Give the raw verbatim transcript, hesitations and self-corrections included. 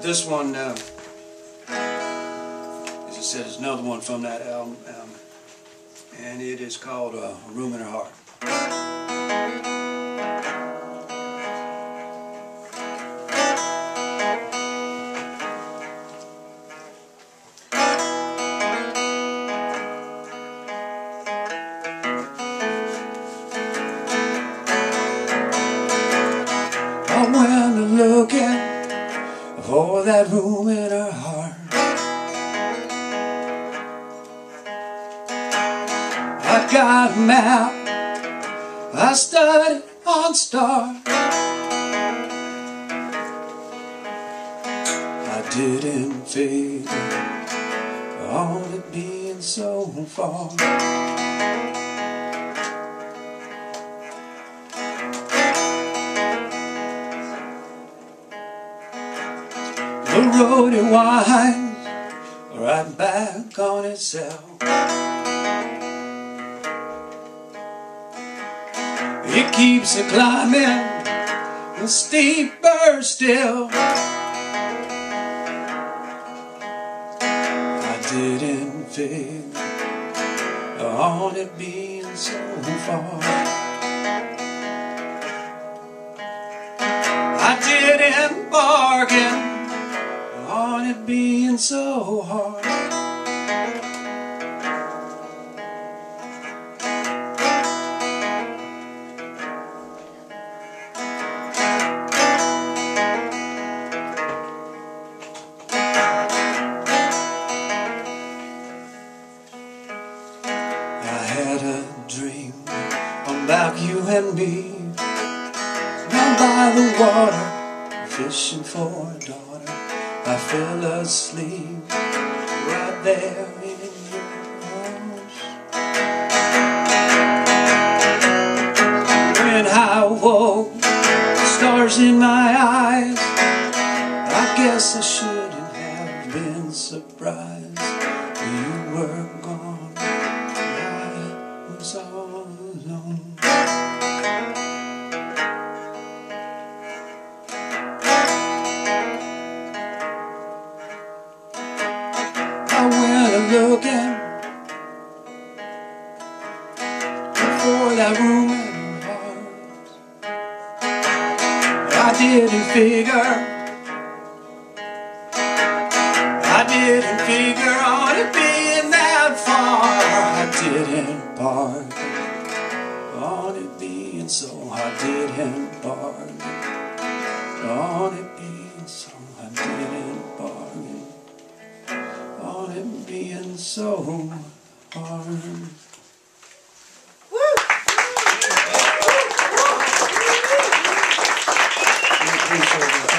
But this one, uh, as I said, is another one from that album, um, and it is called uh, A Room In Her Heart. When I'm looking for that room in her heart, I got a map, I studied on star, I didn't feel all it being so far. The road it winds right back on itself. It keeps a climbing and steeper still. I didn't feel on it being so far. I didn't bargain on it being so hard. I had a dream about you and me, down by the water, fishing for a daughter. I fell asleep right there in your arms. When I woke, stars in my eyes, I guess I shouldn't have been surprised. You were gone, I was all alone. Looking for that room in her heart. I didn't figure, I didn't figure on it being that far. I didn't bargain on it being so. I didn't bargain on it being so. I didn't bargain on it being so hard. Woo!